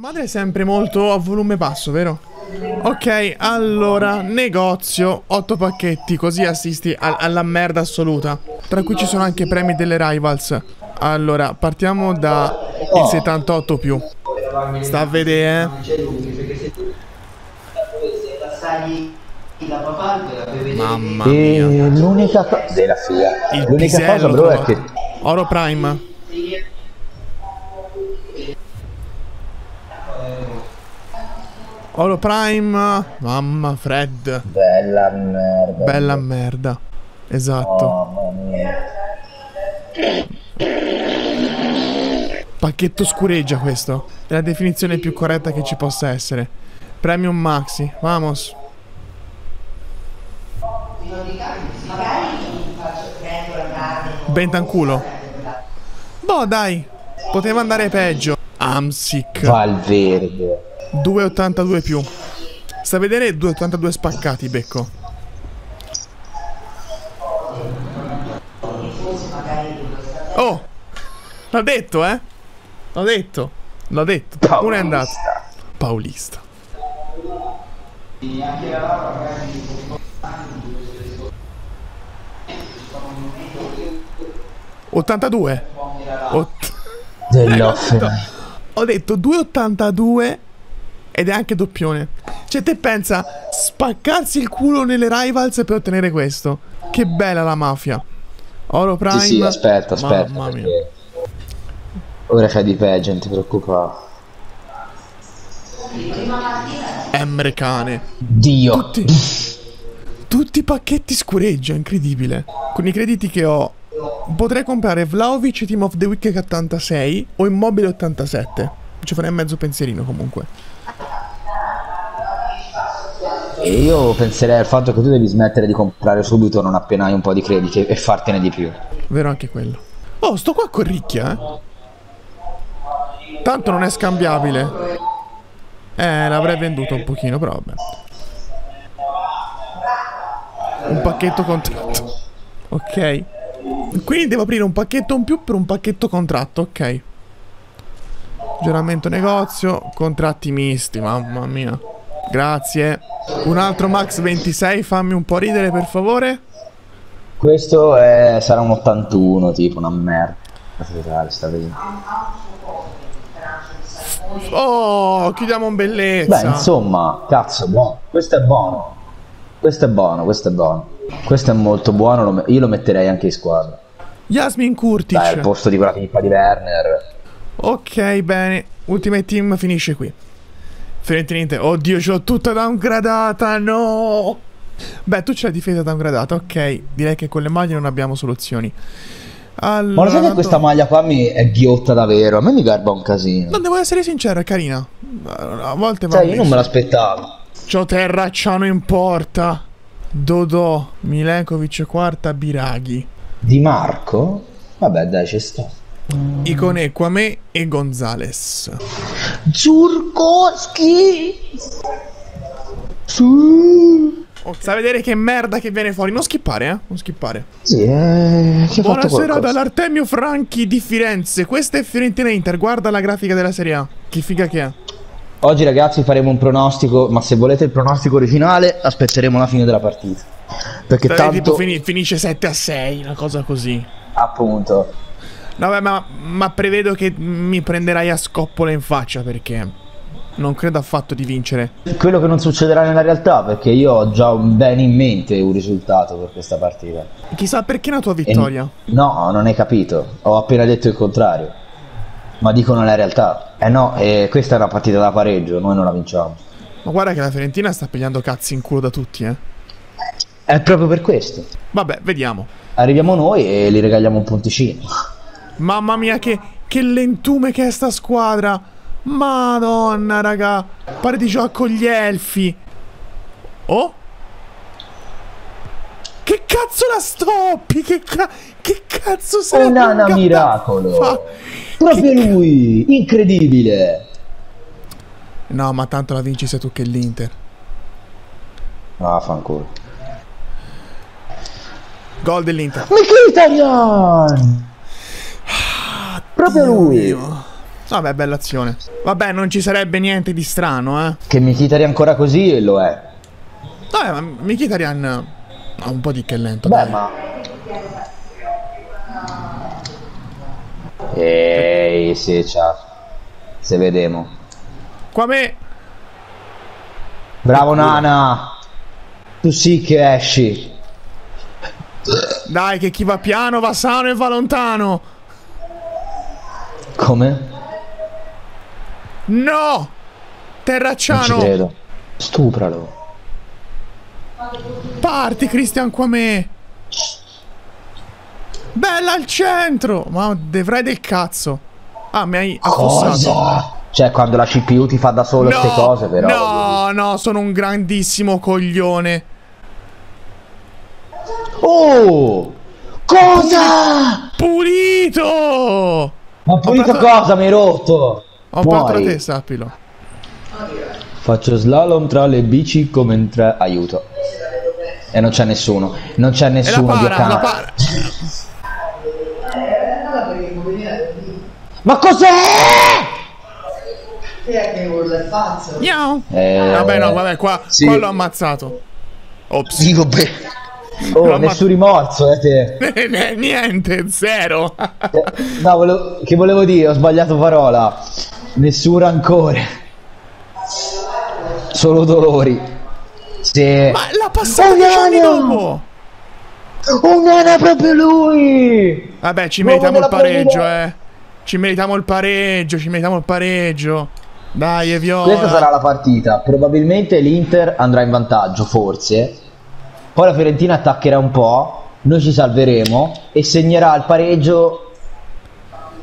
La madre è sempre molto a volume basso, vero? Ok, allora, negozio, 8 pacchetti, così assisti alla merda assoluta. Tra cui ci sono anche premi delle Rivals. Allora, partiamo da il 78 più. Sta a vedere, mamma mia. L'unica cosa della figlia. L'unica cosa, bro, è che Oro Prime. Oro Prime. Mamma Fred. Bella merda. Bella merda. Esatto. Oh, mamma mia. Pacchetto scureggia questo. È la definizione più corretta che ci possa essere. Premium Maxi. Vamos. Bentancuro. Boh, dai. Poteva andare peggio. Amsic. Valverde. 2,82 più. Sta a vedere 2,82 spaccati, becco. Oh! L'ha detto, eh? L'ha detto. L'ha detto. Uno è andato. Paulista. (82) Ho detto 2,82 ed è anche doppione. Cioè te pensa, spaccarsi il culo nelle Rivals per ottenere questo. Che bella la mafia. Oro Prime. Sì, sì, aspetta, aspetta. Mamma mia. Ora fai di peggio, non ti preoccupare. Emre Cane. Dio. Tutti i pacchetti scureggia, incredibile. Con i crediti che ho potrei comprare Vlahovic Team of the Week 86 o Immobile 87. Ci farei mezzo pensierino comunque. E io penserei al fatto che tu devi smettere di comprare subito non appena hai un po' di crediti e fartene di più. Vero anche quello. Oh, sto qua corricchia, eh. Tanto non è scambiabile. L'avrei venduto un pochino, però vabbè. Un pacchetto contratto. Ok. Quindi devo aprire un pacchetto in più per un pacchetto contratto, ok. Aggiornamento negozio, contratti misti, mamma mia. Grazie. Un altro Max 26, fammi un po' ridere per favore. Questo è, sarà un 81 tipo, una merda. Oh, chiudiamo in bellezza. Beh, insomma, cazzo, buono. Questo è buono. Questo è buono, questo è buono. Questo è molto buono, io lo metterei anche in squadra. Jasmin Kurtic. Dai, al posto di quella pippa di Werner. Ok, bene. Ultimate Team finisce qui. Fiorentina. Oddio, ce l'ho tutta downgradata, no! Beh, tu c'hai difesa downgradata, ok. Direi che con le maglie non abbiamo soluzioni. Allora, ma lo sai che questa maglia qua mi è ghiotta davvero? A me mi garba un casino. Non devo essere sincero, è carina. A volte va. Sai, io non me l'aspettavo. C'ho Terracciano in porta. Dodò, Milenkovic quarta, Biraghi. Di Marco? Vabbè, dai, ci sto. Icone, Kwame e Gonzales. Zurkowski! Sì. Oh, sta a vedere che merda che viene fuori. Non schippare, eh? Non schippare. Sì, buonasera dall'Artemio Franchi di Firenze. Questa è Fiorentina Inter. Guarda la grafica della Serie A. Che figa che è. Oggi ragazzi faremo un pronostico, ma se volete il pronostico originale aspetteremo la fine della partita. Perché dai, tanto tipo finisce 7-6, una cosa così. Appunto. No, beh, ma prevedo che mi prenderai a scoppole in faccia perché non credo affatto di vincere. Quello che non succederà nella realtà, perché io ho già ben in mente un risultato per questa partita. Chissà perché la tua vittoria. No, non hai capito, ho appena detto il contrario. Ma dicono la realtà. Eh no, questa è una partita da pareggio, noi non la vinciamo. Ma guarda che la Fiorentina sta pigliando cazzi in culo da tutti, eh. È proprio per questo. Vabbè, vediamo. Arriviamo noi e li regaliamo un punticino. Mamma mia, che lentume che è sta squadra. Madonna, raga. Pare di gioco con gli elfi. Oh? Che cazzo la stoppi? Che cazzo sei? Oh, nana miracolo. Proprio lui, incredibile. No, ma tanto la vinci sei tu che l'Inter. Ah, fanculo. Gol dell'Inter. Mkhitaryan! Ah, proprio lui. Mio. Vabbè, bella azione. Vabbè, non ci sarebbe niente di strano, eh. Che Mkhitaryan ancora così lo è. Vabbè, ma Mkhitaryan ha un po' di che lento. Beh, dai. Ma ehi, sì, ciao. Se vediamo. Qua me. Bravo Nana. Tu sì che esci. Dai, che chi va piano va sano e va lontano. Come? No! Terracciano! Non ci credo. Stupralo. Parti Cristian Quame. Bella al centro. Ma dovrai del cazzo. Ah, mi hai affossato. Cioè, quando la CPU ti fa da solo queste cose, però. No, no, sono un grandissimo coglione. Oh! Cosa? Pulito! Ma pulito cosa? Mi hai rotto! Ho portato te, sappilo. Faccio slalom tra le bici come in tre. Aiuto. E non c'è nessuno. Non c'è nessuno di accanto. Ma cos'è? Vabbè, no, vabbè, qua, sì. Qua l'ho ammazzato. Ops. Dico, oh, nessun rimorso, te. Niente, zero. No, volevo, che volevo dire, ho sbagliato parola. Nessun rancore. Solo dolori. Sì. Ma l'ha passato 10 anni dopo. Oh, non è proprio lui. Vabbè, ci meritiamo il pareggio, Ci meritiamo il pareggio, Dai, Evio. Questa sarà la partita. Probabilmente l'Inter andrà in vantaggio, forse. Poi la Fiorentina attaccherà un po'. Noi ci salveremo. E segnerà il pareggio.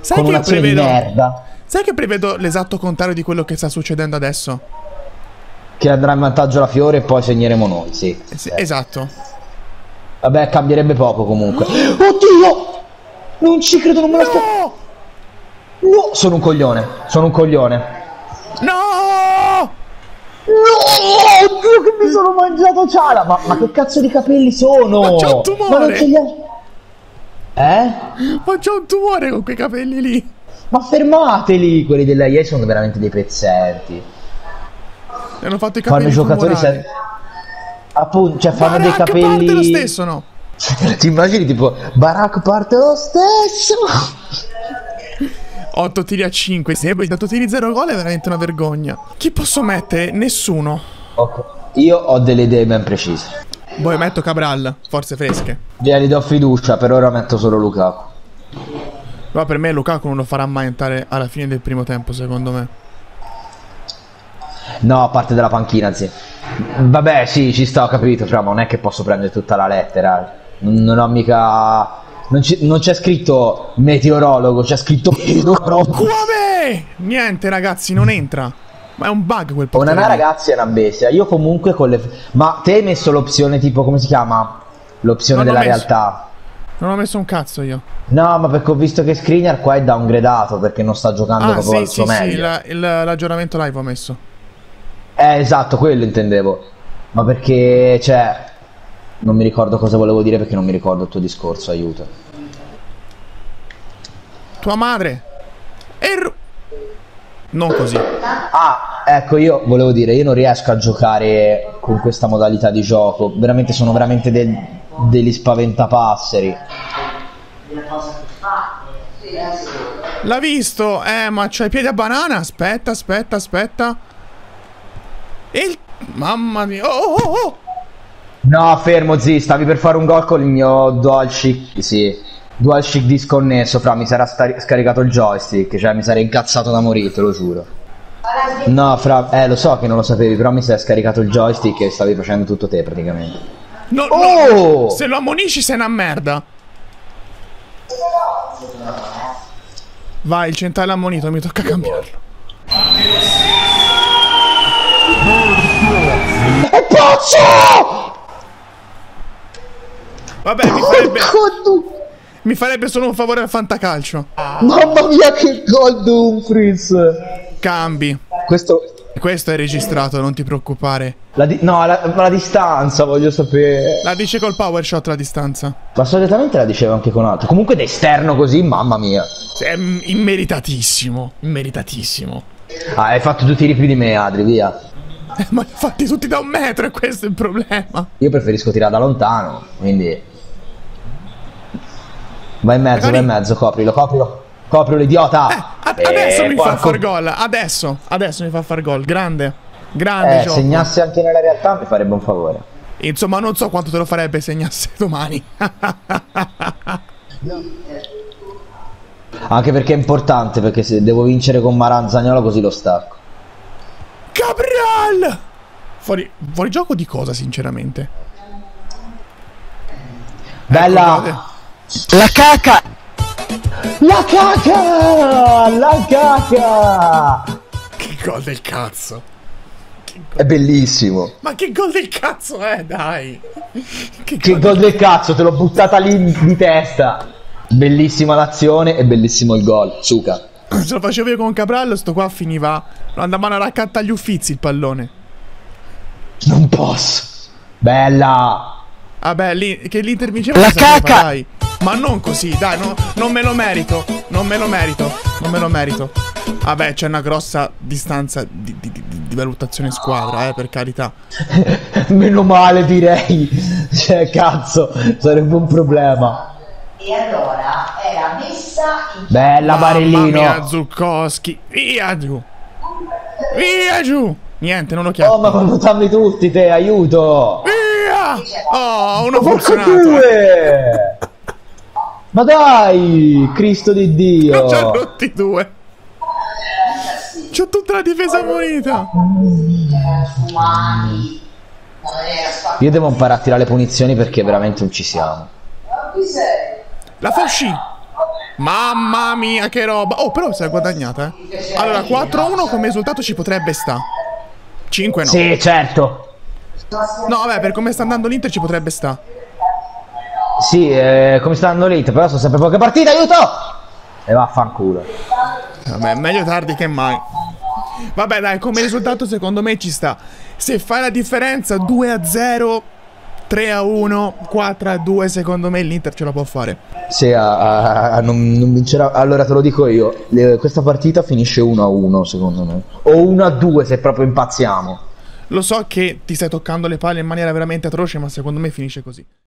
Sai con un'azione di merda. Sai che prevedo l'esatto contrario di quello che sta succedendo adesso? Che andrà in vantaggio la Fiore e poi segneremo noi, sì. Esatto. Vabbè, cambierebbe poco comunque. Oddio! Non ci credo, non me la sto. No! Sono un coglione. No! No! Oddio, che mi sono mangiato Ciala! Ma che cazzo di capelli sono? Ma c'ho un tumore! Ma c'ho un tumore con quei capelli lì! Ma fermateli! Quelli della IE sono veramente dei pezzenti. E hanno fatto i capelli. Fanno i giocatori sempre. Appunto, cioè fanno Barak dei capelli. Parte lo stesso, no? Ti immagini tipo Barak parte lo stesso? 8 tiri a 5, se hai dato tiri 0 gol è veramente una vergogna. Chi posso mettere? Nessuno. Okay. Io ho delle idee ben precise. Poi metto Cabral, forze fresche. Gli do fiducia, per ora metto solo Lukaku. Ma per me Lukaku non lo farà mai entrare alla fine del primo tempo, secondo me. No, a parte della panchina, sì. Vabbè, sì, ci sto, ho capito, però non è che posso prendere tutta la lettera. Non ho mica... Non c'è scritto meteorologo, c'è scritto meteorologo. Come? Niente ragazzi, non entra. Ma è un bug quel portiere. Una ragazzi è una bestia. Io comunque con le... Ma te hai messo l'opzione tipo, come si chiama? L'opzione della realtà. Non ho messo un cazzo io. No, ma perché ho visto che Skriniar qua è downgradato, perché non sta giocando proprio al suo meglio. Ah sì, sì, l'aggiornamento live ho messo. Esatto, quello intendevo. Ma perché, cioè... Non mi ricordo cosa volevo dire perché non mi ricordo il tuo discorso, aiuto. Tua madre. Non così. Ah, ecco, io volevo dire, io non riesco a giocare con questa modalità di gioco. Veramente sono veramente degli spaventapasseri. L'ha visto? Ma c'hai i piedi a banana? Aspetta, aspetta, aspetta. Mamma mia. Oh, oh, oh. No, fermo, zi, stavi per fare un gol con il mio DualShock. Sì, DualShock disconnesso, fra, mi sarà scaricato il joystick, cioè mi sarei incazzato da morire, te lo giuro. No, fra, lo so che non lo sapevi, però mi sarà scaricato il joystick e stavi facendo tutto te praticamente. No, oh! No, se lo ammonisci sei una merda. Vai, il centrale ammonito, mi tocca cambiarlo. È pazzo! Vabbè, mi farebbe solo un favore al fantacalcio. Mamma mia, che gol Dumfries! Cambi. Questo è registrato, non ti preoccupare. La distanza voglio sapere. La dice col power shot la distanza. Ma solitamente la diceva anche con altro. Comunque d'esterno così, mamma mia. È immeritatissimo. Immeritatissimo. Ah, hai fatto tutti i ripli di me, Adri, via. Ma li ho fatti tutti da un metro e questo è il problema. Io preferisco tirare da lontano, quindi. Vai in mezzo, vai in mezzo, coprilo, coprilo. Coprilo, l'idiota. Adesso mi fa far gol. Adesso mi fa far gol, grande. Grande gioco. Se segnasse anche nella realtà mi farebbe un favore. Insomma, non so quanto te lo farebbe se segnasse domani. Anche perché è importante, perché se devo vincere con Maranzagnolo così lo stacco. Cabral! Fuori gioco di cosa, sinceramente? Bella! Ecco, la caca! La caca! La caca! Che gol del cazzo! È bellissimo. Ma che gol del cazzo è, dai. Che gol del cazzo, te l'ho buttata lì di testa. Bellissima l'azione e bellissimo il gol, Zucca. Se lo facevo io con Caprallo, sto qua finiva. Lo andavano a raccattare gli uffizi il pallone. Non posso. Bella. Vabbè, lì, che l'Inter vinceva. La caca, dai. Ma non così, dai, no, non me lo merito. Non me lo merito. Non me lo merito. Vabbè, c'è una grossa distanza di valutazione squadra, per carità. Meno male, direi. Cioè, cazzo, sarebbe un problema. E allora era messa in... Bella, Marelino. Via, Zuccoschi. Via giù. Via giù. Niente, non lo chiamo. Oh, ma valutammi tutti, te, aiuto. Via. Oh, uno funzionato. Due. Ma dai, Cristo di Dio. Non ci hanno rotti due. C'ho tutta la difesa ammonita. Io devo imparare a tirare le punizioni perché veramente non ci siamo. La Fosci. Mamma mia, che roba. Oh, però si è guadagnata, eh. Allora, 4-1 come risultato ci potrebbe sta. 5 no. Sì, certo. No, vabbè, per come sta andando l'Inter ci potrebbe sta. Sì, come sta andando l'Inter, però sono sempre poche partite, aiuto! E vaffanculo. Vabbè, meglio tardi che mai. Vabbè, dai, come risultato secondo me ci sta. Se fai la differenza 2-0, 3-1, 4-2, secondo me l'Inter ce la può fare. Se non vincerà. Allora te lo dico io, questa partita finisce 1-1 secondo me, o 1-2 se proprio impazziamo. Lo so che ti stai toccando le palle in maniera veramente atroce, ma secondo me finisce così.